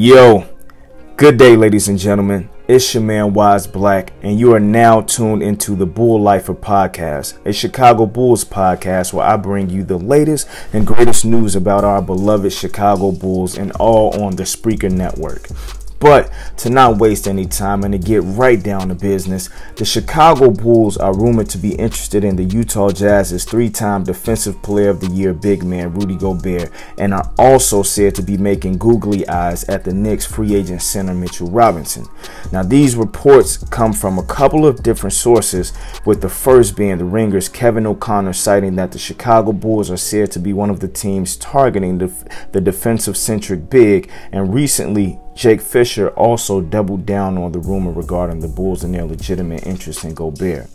Yo, good day, ladies and gentlemen. It's your man Wise Black, and you are now tuned into the Bull Lifer podcast, a Chicago Bulls podcast where I bring you the latest and greatest news about our beloved Chicago Bulls, and all on the Spreaker Network. But to not waste any time and to get right down to business, the Chicago Bulls are rumored to be interested in the Utah Jazz's three-time Defensive Player of the Year big man Rudy Gobert, and are also said to be making googly eyes at the Knicks free agent center Mitchell Robinson. Now, these reports come from a couple of different sources, with the first being the Ringer's Kevin O'Connor citing that the Chicago Bulls are said to be one of the teams targeting the defensive-centric big, and recently Jake Fisher also doubled down on the rumor regarding the Bulls and their legitimate interest in Gobert.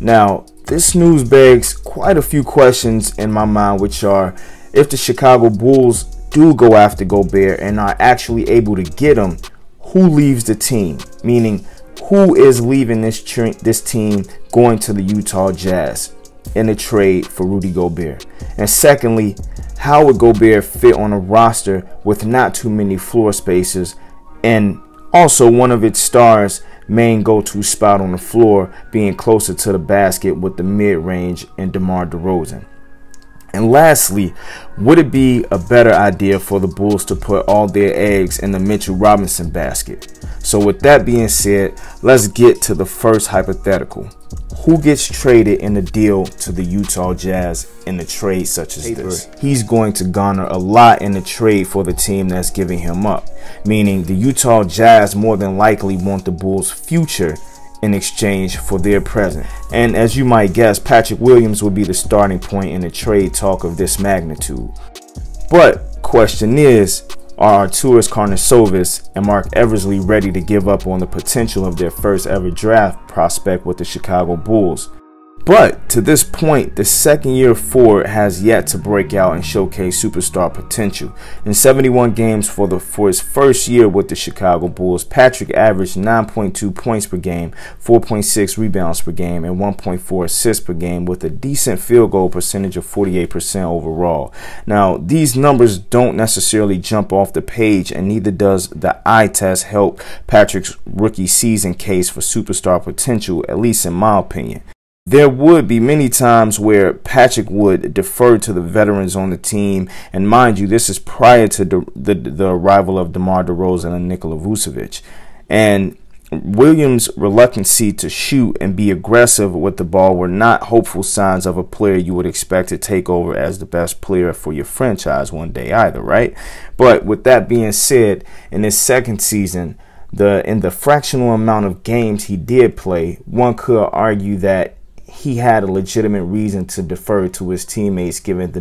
Now, this news begs quite a few questions in my mind, which are, if the Chicago Bulls do go after Gobert and are actually able to get him, who leaves the team? Meaning, who is leaving this team going to the Utah Jazz in a trade for Rudy Gobert? And secondly, how would Gobert fit on a roster with not too many floor spaces, and also one of its stars' main go-to spot on the floor being closer to the basket with the mid-range and DeMar DeRozan? And lastly, would it be a better idea for the Bulls to put all their eggs in the Mitchell Robinson basket? So with that being said, let's get to the first hypothetical. Who gets traded in the deal to the Utah Jazz in a trade such as this? He's going to garner a lot in the trade for the team that's giving him up, meaning the Utah Jazz more than likely want the Bulls' future in exchange for their present. And as you might guess, Patrick Williams would be the starting point in a trade talk of this magnitude. But question is, are Arturas Karnisovas and Marc Eversley ready to give up on the potential of their first ever draft prospect with the Chicago Bulls? But to this point, the second-year forward has yet to break out and showcase superstar potential. In 71 games for his first year with the Chicago Bulls, Patrick averaged 9.2 points per game, 4.6 rebounds per game, and 1.4 assists per game, with a decent field goal percentage of 48% overall. Now, these numbers don't necessarily jump off the page, and neither does the eye test help Patrick's rookie season case for superstar potential, at least in my opinion. There would be many times where Patrick would defer to the veterans on the team, and mind you, this is prior to the arrival of DeMar DeRozan and Nikola Vucevic. And Williams' reluctancy to shoot and be aggressive with the ball were not hopeful signs of a player you would expect to take over as the best player for your franchise one day either, right? But with that being said, in his second season, in the fractional amount of games he did play, one could argue that he had a legitimate reason to defer to his teammates given the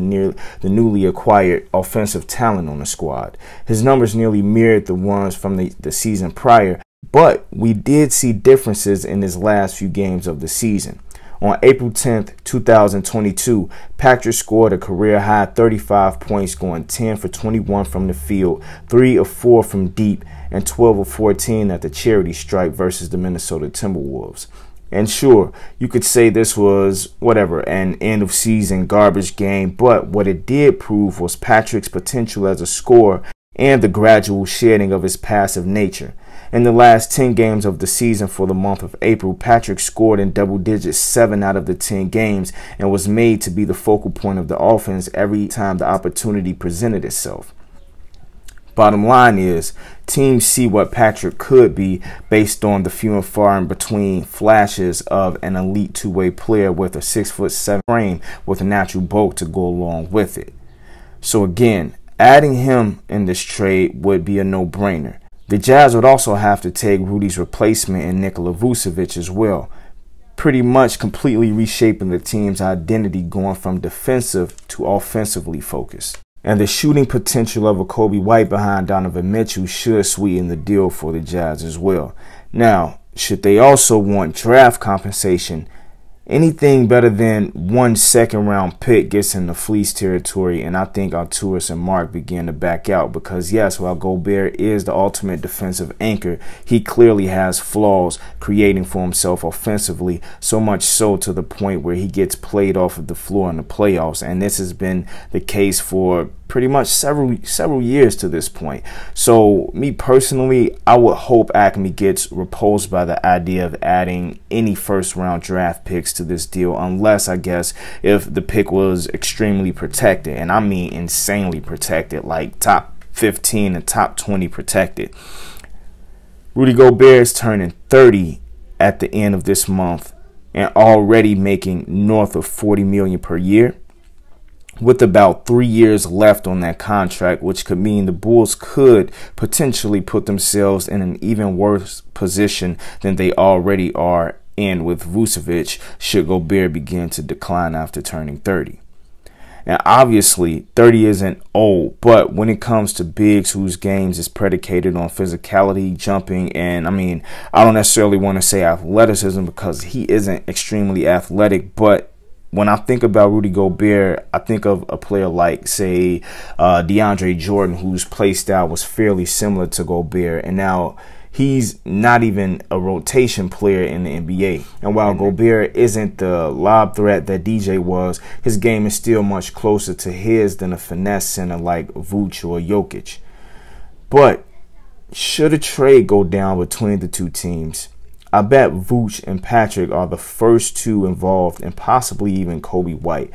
newly acquired offensive talent on the squad. His numbers nearly mirrored the ones from the season prior, but we did see differences in his last few games of the season. On April 10th, 2022, Patrick scored a career-high 35 points, going 10 for 21 from the field, 3 of 4 from deep, and 12 of 14 at the charity stripe versus the Minnesota Timberwolves. And sure, you could say this was, whatever, an end-of-season garbage game, but what it did prove was Patrick's potential as a scorer and the gradual shedding of his passive nature. In the last 10 games of the season for the month of April, Patrick scored in double digits 7 out of the 10 games and was made to be the focal point of the offense every time the opportunity presented itself. Bottom line is, teams see what Patrick could be based on the few and far in between flashes of an elite two-way player with a 6'7" frame with a natural bulk to go along with it. So again, adding him in this trade would be a no-brainer. The Jazz would also have to take Rudy's replacement in Nikola Vucevic as well, pretty much completely reshaping the team's identity going from defensive to offensively focused. And the shooting potential of a Coby White behind Donovan Mitchell should sweeten the deal for the Jazz as well. Now, should they also want draft compensation, anything better than one second-round pick gets in the fleece territory, and I think Arturas and Marc begin to back out because, yes, while Gobert is the ultimate defensive anchor, he clearly has flaws creating for himself offensively, so much so to the point where he gets played off of the floor in the playoffs, and this has been the case for pretty much several years to this point. So me personally, I would hope Acme gets repulsed by the idea of adding any first round draft picks to this deal, unless, I guess, if the pick was extremely protected, and I mean insanely protected, like top 15 and top 20 protected. Rudy Gobert is turning 30 at the end of this month and already making north of $40 million per year, with about 3 years left on that contract, which could mean the Bulls could potentially put themselves in an even worse position than they already are in with Vucevic, should Gobert begin to decline after turning 30. Now, obviously, 30 isn't old, but when it comes to bigs whose games is predicated on physicality, jumping, and, I mean, I don't necessarily want to say athleticism because he isn't extremely athletic, but when I think about Rudy Gobert, I think of a player like, say, DeAndre Jordan, whose play style was fairly similar to Gobert, and now he's not even a rotation player in the NBA. And while Gobert isn't the lob threat that DJ was, his game is still much closer to his than a finesse center like Vuce or Jokic. But should a trade go down between the two teams, I bet Vuce and Patrick are the first two involved, and possibly even Coby White.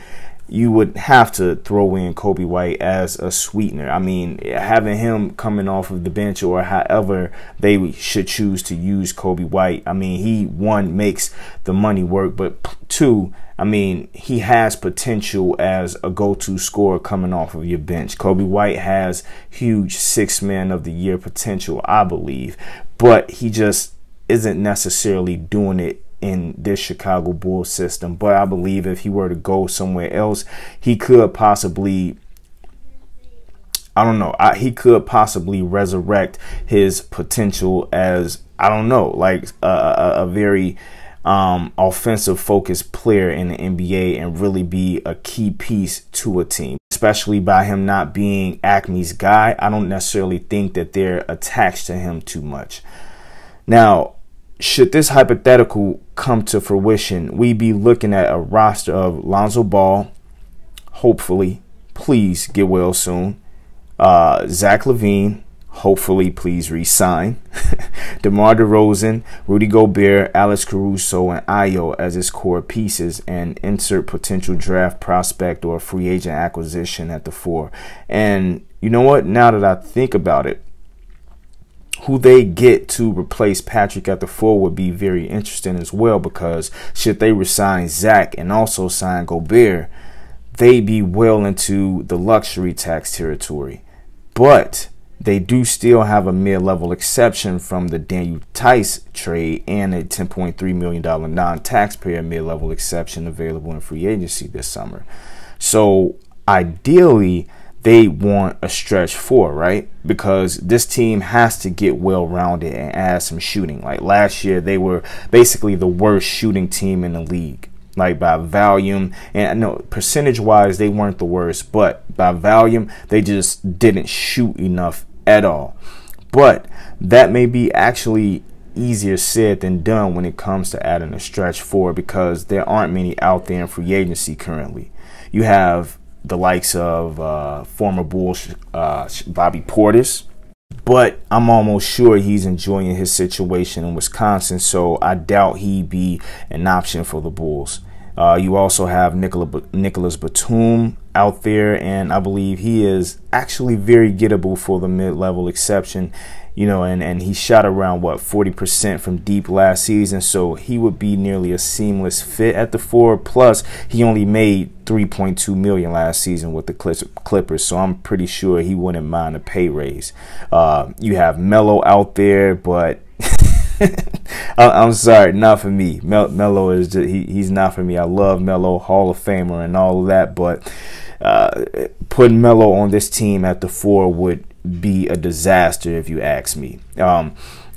You would have to throw in Coby White as a sweetener. I mean, having him coming off of the bench, or however they should choose to use Coby White. I mean, he, one, makes the money work, but two, I mean, he has potential as a go-to scorer coming off of your bench. Coby White has huge six-man of the year potential, I believe, but he just isn't necessarily doing it in this Chicago Bulls system. But I believe if he were to go somewhere else, he could possibly, I don't know, he could possibly resurrect his potential as, I don't know, like a very offensive focused player in the NBA and really be a key piece to a team, especially by him not being Acme's guy. I don't necessarily think that they're attached to him too much. Now, should this hypothetical come to fruition, we be looking at a roster of Lonzo Ball, hopefully, please get well soon. Zach LaVine, hopefully, please re-sign. DeMar DeRozan, Rudy Gobert, Alex Caruso, and Ayo as his core pieces, and insert potential draft prospect or free agent acquisition at the four. And you know what? Now that I think about it, who they get to replace Patrick at the four would be very interesting as well, because should they resign Zach and also sign Gobert, they be well into the luxury tax territory. But they do still have a mid-level exception from the Daniel Tice trade and a $10.3 million non-taxpayer mid-level exception available in free agency this summer. So ideally, they want a stretch four, right? Because this team has to get well-rounded and add some shooting. Like last year, they were basically the worst shooting team in the league, like by volume. And I know percentage-wise, they weren't the worst, but by volume, they just didn't shoot enough at all. But that may be actually easier said than done when it comes to adding a stretch four, because there aren't many out there in free agency currently. You have the likes of former Bulls Bobby Portis, but I'm almost sure he's enjoying his situation in Wisconsin, so I doubt he'd be an option for the Bulls. You also have Nicholas Batum out there, and I believe he is actually very gettable for the mid-level exception, you know, and he shot around, what, 40% from deep last season, so he would be nearly a seamless fit at the four, plus he only made $3.2 million last season with the Clippers, so I'm pretty sure he wouldn't mind a pay raise. You have Melo out there, but I'm sorry, not for me. Melo is just, he's not for me. I love Melo, Hall of Famer and all of that, but putting Melo on this team at the four would be a disaster if you ask me.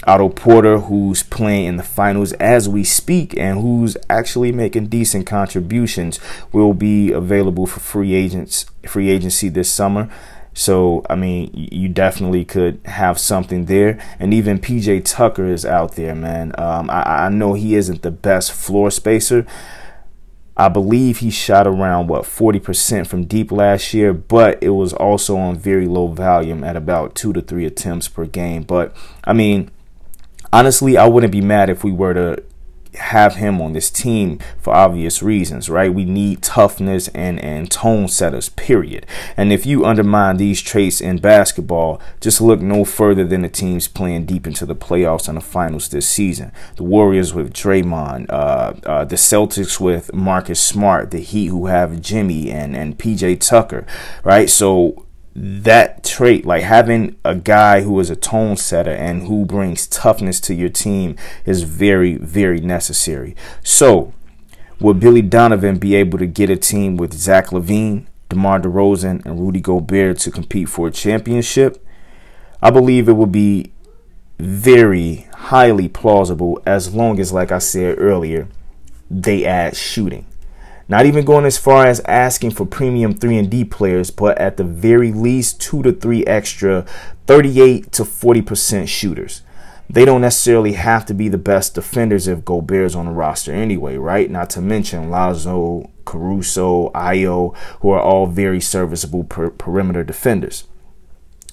Otto Porter, who's playing in the finals as we speak and who's actually making decent contributions, will be available for free agency this summer. So, I mean, you definitely could have something there. And even PJ Tucker is out there, man. I know he isn't the best floor spacer. I believe he shot around, 40% from deep last year, but it was also on very low volume at about 2 to 3 attempts per game. But, I mean, honestly, I wouldn't be mad if we were to have him on this team for obvious reasons, right? We need toughness and tone setters, period. And if you undermine these traits in basketball, just look no further than the teams playing deep into the playoffs and the finals this season. The Warriors with Draymond, the Celtics with Marcus Smart, the Heat who have Jimmy and PJ Tucker, right? So that trait, like having a guy who is a tone setter and who brings toughness to your team, is very, very necessary. So will Billy Donovan be able to get a team with Zach LaVine, DeMar DeRozan, and Rudy Gobert to compete for a championship? I believe it would be very highly plausible, as long as, like I said earlier, they add shooting. Not even going as far as asking for premium 3-and-D players, but at the very least 2 to 3 extra 38 to 40% shooters. They don't necessarily have to be the best defenders if Gobert's on the roster anyway, right? Not to mention Lonzo, Caruso, Ayo, who are all very serviceable perimeter defenders.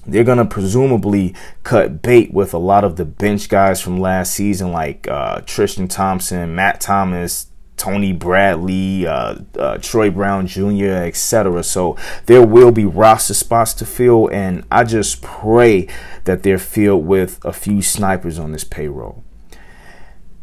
They're going to presumably cut bait with a lot of the bench guys from last season, like Tristan Thompson, Matt Thomas, Tony Bradley, Troy Brown Jr., etc. So there will be roster spots to fill, and I just pray that they're filled with a few snipers on this payroll.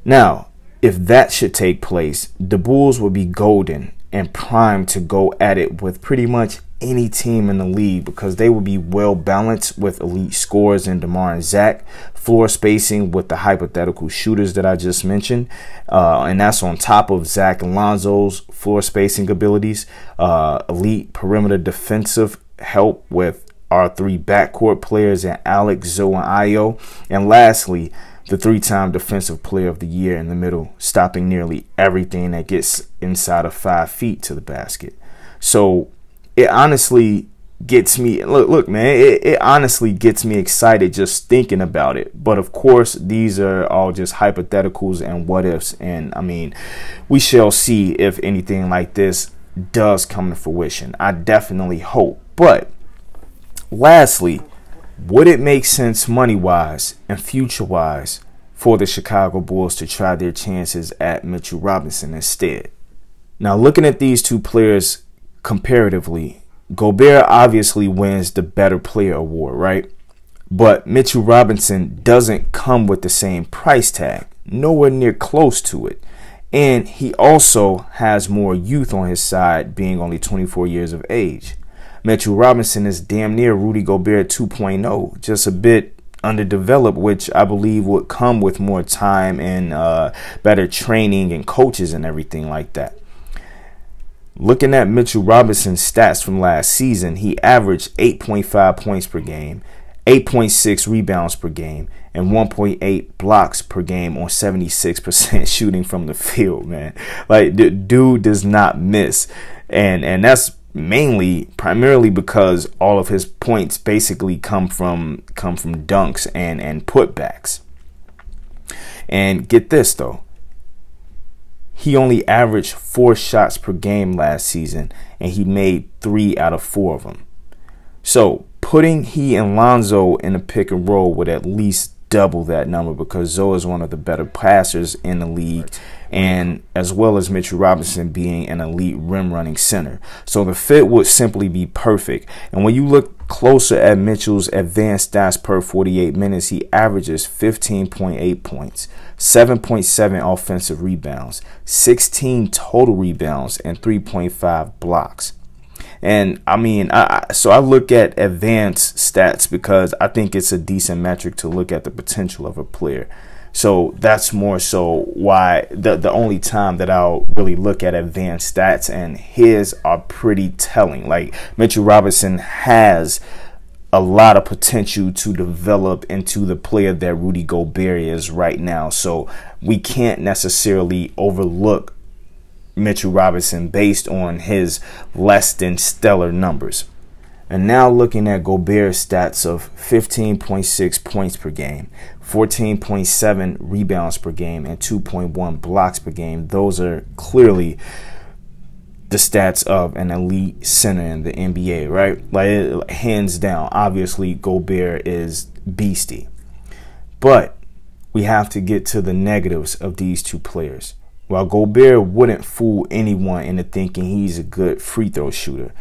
Now, if that should take place, the Bulls will be golden and primed to go at it with pretty much any team in the league, because they will be well balanced with elite scorers in DeMar and Zach, floor spacing with the hypothetical shooters that I just mentioned, and that's on top of Zach and Lonzo's floor spacing abilities, elite perimeter defensive help with our 3 backcourt players and Alex, Zoe, and Ayo, and lastly, the 3-time Defensive Player of the Year in the middle, stopping nearly everything that gets inside of 5 feet to the basket. So it honestly gets me, look man, it honestly gets me excited just thinking about it. But of course, these are all just hypotheticals and what ifs. And I mean, we shall see if anything like this does come to fruition. I definitely hope. But lastly, would it make sense money-wise and future-wise for the Chicago Bulls to try their chances at Mitchell Robinson instead? Now, looking at these 2 players comparatively, Gobert obviously wins the better player award, right? But Mitchell Robinson doesn't come with the same price tag, nowhere near close to it. And he also has more youth on his side, being only 24 years of age. Mitchell Robinson is damn near Rudy Gobert 2.0, just a bit underdeveloped, which I believe would come with more time and better training and coaches and everything like that. Looking at Mitchell Robinson's stats from last season, he averaged 8.5 points per game, 8.6 rebounds per game, and 1.8 blocks per game on 76% shooting from the field, man. Like, the dude does not miss. And that's primarily because all of his points basically come from dunks and putbacks. And get this though, he only averaged 4 shots per game last season, and he made 3 out of 4 of them. So putting he and Lonzo in a pick and roll would at least double that number, because Zoe is one of the better passers in the league, and as well as Mitchell Robinson being an elite rim running center. So the fit would simply be perfect. And when you look closer at Mitchell's advanced stats per 48 minutes, he averages 15.8 points, 7.7 offensive rebounds, 16 total rebounds, and 3.5 blocks. And I mean, so I look at advanced stats because I think it's a decent metric to look at the potential of a player. So that's more so why the only time that I'll really look at advanced stats, and his are pretty telling. Like, Mitchell Robinson has a lot of potential to develop into the player that Rudy Gobert is right now. So we can't necessarily overlook Mitchell Robinson based on his less than stellar numbers. And now looking at Gobert's stats of 15.6 points per game, 14.7 rebounds per game, and 2.1 blocks per game, those are clearly the stats of an elite center in the NBA, right? Like, hands down, obviously Gobert is beastie. But we have to get to the negatives of these two players. While Gobert wouldn't fool anyone into thinking he's a good free throw shooter,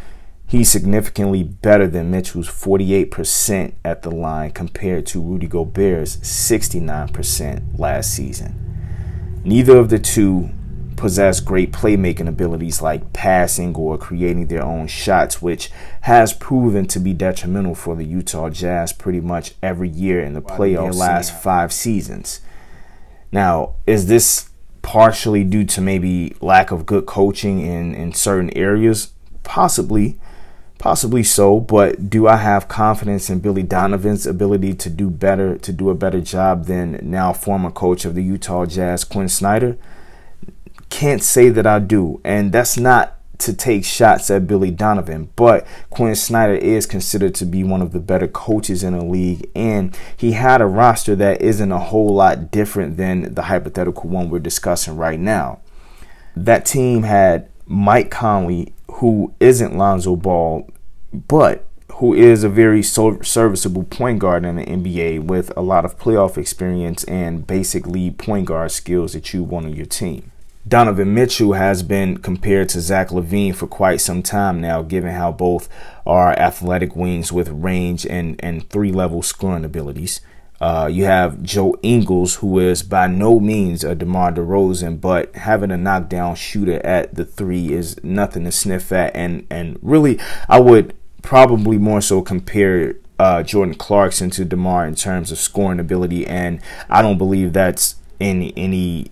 he's significantly better than Mitchell's 48% at the line compared to Rudy Gobert's 69% last season. Neither of the two possess great playmaking abilities like passing or creating their own shots, which has proven to be detrimental for the Utah Jazz pretty much every year in the playoffs last 5 seasons. Now, is this partially due to maybe lack of good coaching in certain areas? Possibly so, but do I have confidence in Billy Donovan's ability to do a better job than now former coach of the Utah Jazz, Quinn Snyder? Can't say that I do, and that's not to take shots at Billy Donovan, but Quinn Snyder is considered to be one of the better coaches in the league, and he had a roster that isn't a whole lot different than the hypothetical one we're discussing right now. That team had Mike Conley, who isn't Lonzo Ball, but who is a very serviceable point guard in the NBA with a lot of playoff experience and basically point guard skills that you want on your team. Donovan Mitchell has been compared to Zach LaVine for quite some time now, given how both are athletic wings with range and three-level scoring abilities. You have Joe Ingles, who is by no means a DeMar DeRozan, but having a knockdown shooter at the three is nothing to sniff at. And really, I would probably more so compare Jordan Clarkson to DeMar in terms of scoring ability, and I don't believe that's any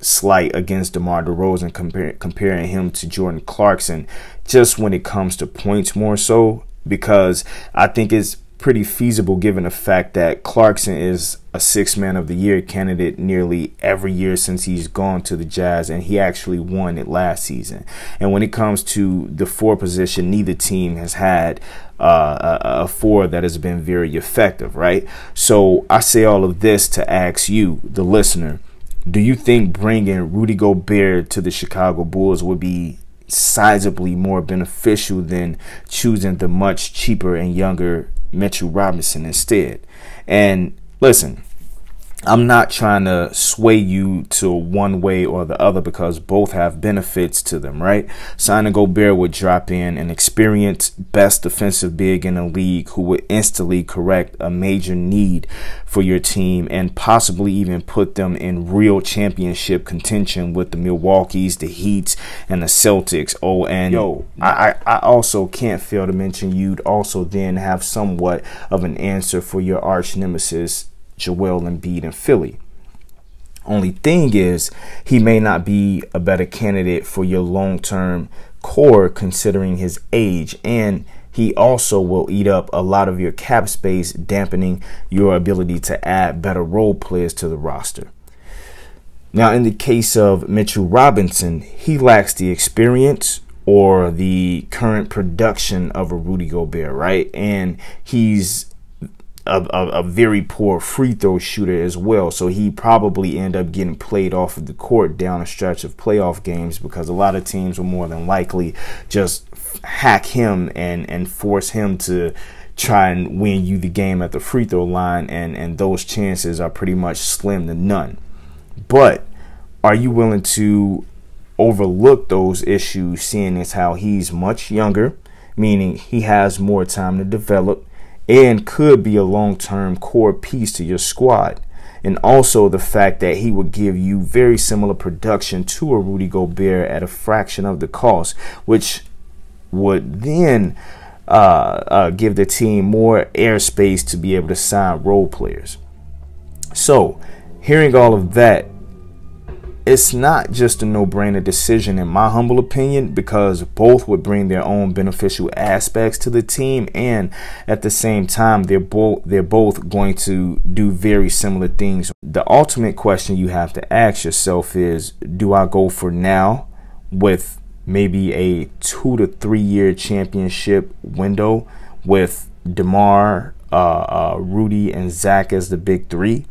slight against DeMar DeRozan comparing him to Jordan Clarkson, just when it comes to points more so, because I think it's pretty feasible given the fact that Clarkson is a Sixth Man of the Year candidate nearly every year since he's gone to the Jazz, and he actually won it last season. And when it comes to the four position, neither team has had a four that has been very effective, right? So I say all of this to ask you, the listener, do you think bringing Rudy Gobert to the Chicago Bulls would be sizably more beneficial than choosing the much cheaper and younger Mitchell Robinson instead? And listen, I'm not trying to sway you to one way or the other because both have benefits to them, right? Signing Gobert would drop in an experienced, best defensive big in the league who would instantly correct a major need for your team and possibly even put them in real championship contention with the Milwaukees, the Heats, and the Celtics. Oh, and yo, I also can't fail to mention you'd also then have somewhat of an answer for your arch nemesis, Joel Embiid in Philly. Only thing is, he may not be a better candidate for your long-term core considering his age, and he also will eat up a lot of your cap space, dampening your ability to add better role players to the roster. Now, in the case of Mitchell Robinson, he lacks the experience or the current production of a Rudy Gobert, right? And he's a very poor free throw shooter as well, so he probably end up getting played off of the court down a stretch of playoff games because a lot of teams will more than likely just hack him and force him to try and win you the game at the free throw line, and those chances are pretty much slim to none. But are you willing to overlook those issues, seeing as how he's much younger, meaning he has more time to develop and could be a long-term core piece to your squad? And also the fact that he would give you very similar production to a Rudy Gobert at a fraction of the cost, which would then give the team more airspace to be able to sign role players. So, hearing all of that, it's not just a no-brainer decision in my humble opinion, because both would bring their own beneficial aspects to the team, and at the same time they're both going to do very similar things. The ultimate question you have to ask yourself is, do I go for now with maybe a 2 to 3 year championship window with DeMar, Rudy, and Zach as the big three,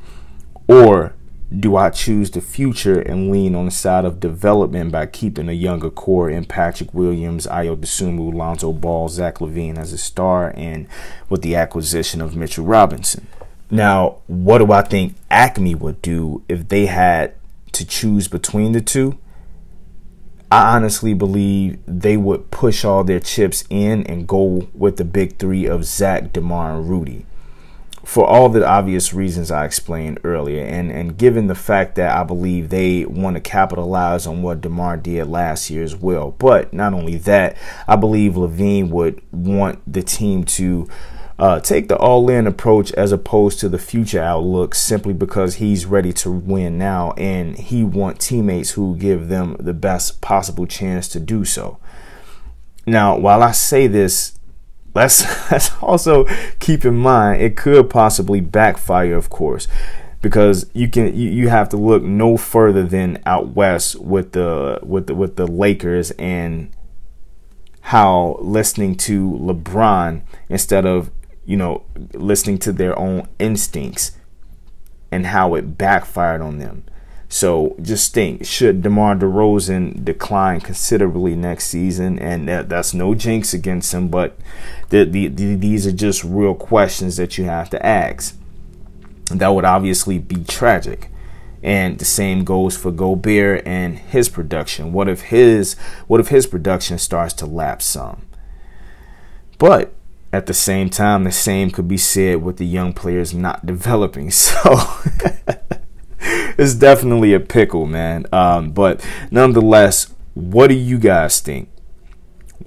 or Do I choose the future and lean on the side of development by keeping a younger core in Patrick Williams, Ayo Dosumu, Lonzo Ball, Zach LaVine as a star, and with the acquisition of Mitchell Robinson? Now, what do I think Acme would do if they had to choose between the two? I honestly believe they would push all their chips in and go with the big three of Zach, DeMar, and Rudy, for all the obvious reasons I explained earlier, and given the fact that I believe they want to capitalize on what DeMar did last year as well. But not only that, I believe LaVine would want the team to take the all-in approach as opposed to the future outlook, simply because he's ready to win now and he wants teammates who give them the best possible chance to do so. Now, while I say this, let's also keep in mind it could possibly backfire, of course, because you have to look no further than out west with the Lakers and how listening to LeBron instead of, you know, listening to their own instincts and how it backfired on them. So just think, should DeMar DeRozan decline considerably next season, and that's no jinx against him, but these are just real questions that you have to ask. That would obviously be tragic. And the same goes for Gobert and his production. What if his production starts to lapse some? But at the same time, the same could be said with the young players not developing. So it's definitely a pickle, man. But nonetheless, what do you guys think?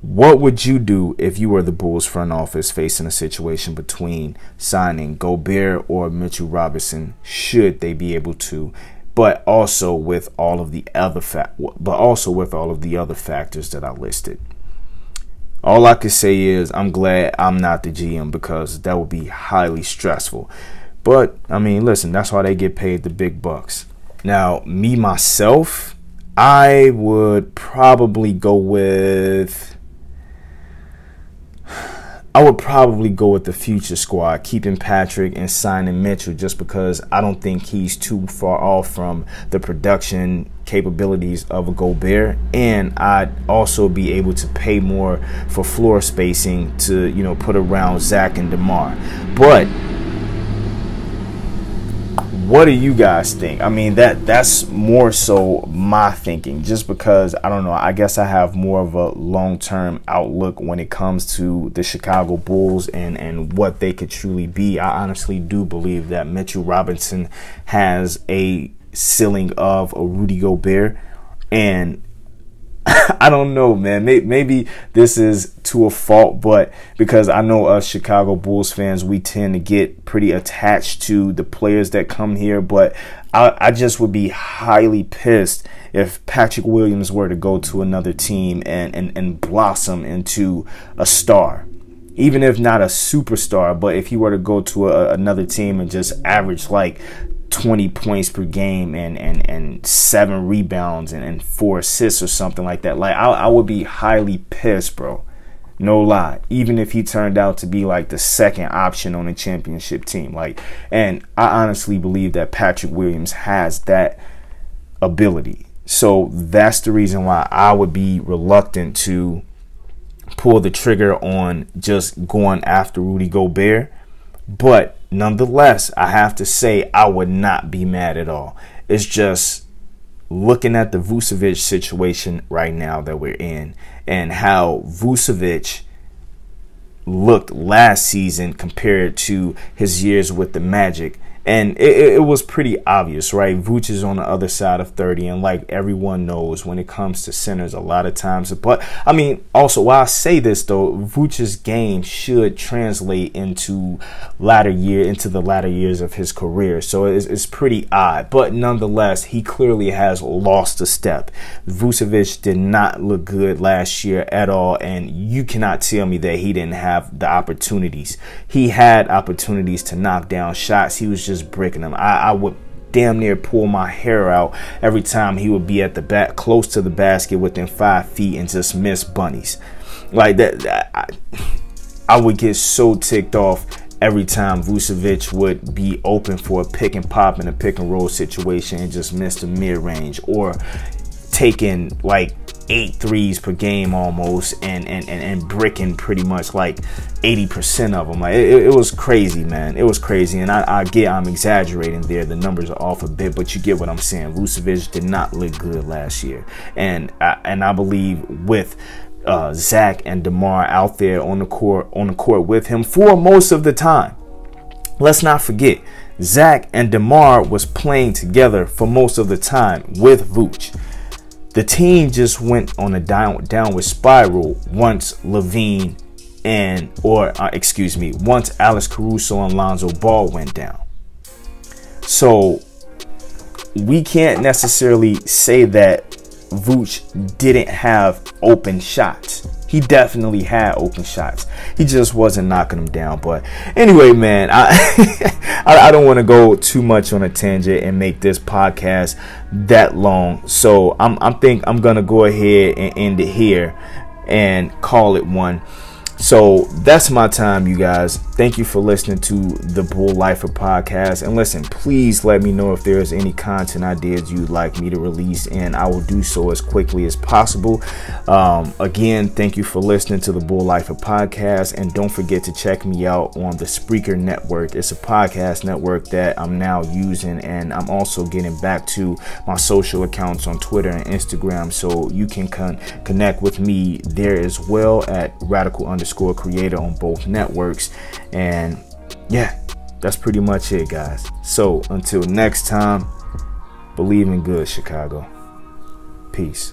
What would you do if you were the Bulls front office facing a situation between signing Gobert or Mitchell Robinson, should they be able to, but also with all of the other factors that I listed? All I can say is I'm glad I'm not the GM, because that would be highly stressful. But, I mean, listen, that's why they get paid the big bucks. Now, me, myself, I would probably go with... the future squad, keeping Patrick and signing Mitchell, just because I don't think he's too far off from the production capabilities of a Gobert, and I'd also be able to pay more for floor spacing to, you know, put around Zach and DeMar. But what do you guys think? I mean, that's more so my thinking, just because, I don't know, I guess I have more of a long-term outlook when it comes to the Chicago Bulls and what they could truly be. I honestly do believe that Mitchell Robinson has a ceiling of a Rudy Gobert, and I don't know, man. Maybe this is to a fault, but because I know us Chicago Bulls fans, we tend to get pretty attached to the players that come here. But I just would be highly pissed if Patrick Williams were to go to another team and blossom into a star. Even if not a superstar, but if he were to go to another team and just average like 20 points per game and 7 rebounds and 4 assists or something like that. Like, I would be highly pissed, bro. No lie. Even if he turned out to be like the second option on a championship team. Like, and I honestly believe that Patrick Williams has that ability. So that's the reason why I would be reluctant to pull the trigger on just going after Rudy Gobert. But nonetheless, I have to say I would not be mad at all. It's just looking at the Vucevic situation right now that we're in, and how Vucevic looked last season compared to his years with the Magic. And it was pretty obvious, right? Vuce is on the other side of 30, and like everyone knows, when it comes to centers, a lot of times. But I mean, also, while I say this though, Vuce's game should translate into the latter years of his career. So it's pretty odd, but nonetheless, he clearly has lost a step. Vucevic did not look good last year at all, and you cannot tell me that he didn't have the opportunities. He had opportunities to knock down shots. He was just breaking them. I would damn near pull my hair out every time he would be at the back, close to the basket, within 5 feet, and just miss bunnies like that. I would get so ticked off every time Vucevic would be open for a pick and pop in a pick and roll situation and just miss the mid range, or taking like 8 threes per game almost and bricking pretty much like 80% of them. Like it was crazy, man. It was crazy. And I get I'm exaggerating there. The numbers are off a bit, but you get what I'm saying. Vucevic did not look good last year. And I believe with Zach and DeMar out there on the court with him for most of the time. Let's not forget, Zach and DeMar was playing together for most of the time with Vooch. The team just went on a downward spiral once once Alex Caruso and Lonzo Ball went down. So we can't necessarily say that Vooch didn't have open shots. He definitely had open shots. He just wasn't knocking them down. But anyway, man, I don't want to go too much on a tangent and make this podcast that long. So I think I'm gonna go ahead and end it here and call it one. So that's my time, you guys. Thank you for listening to the Bull Lifer podcast. And listen, please let me know if there's any content ideas you'd like me to release, and I will do so as quickly as possible. Again, thank you for listening to the Bull Lifer podcast. And don't forget to check me out on the Spreaker Network. It's a podcast network that I'm now using, and I'm also getting back to my social accounts on Twitter and Instagram. So you can connect with me there as well at Radical_Creator on both networks. And yeah, that's pretty much it, guys. So until next time, believe in good, Chicago. Peace.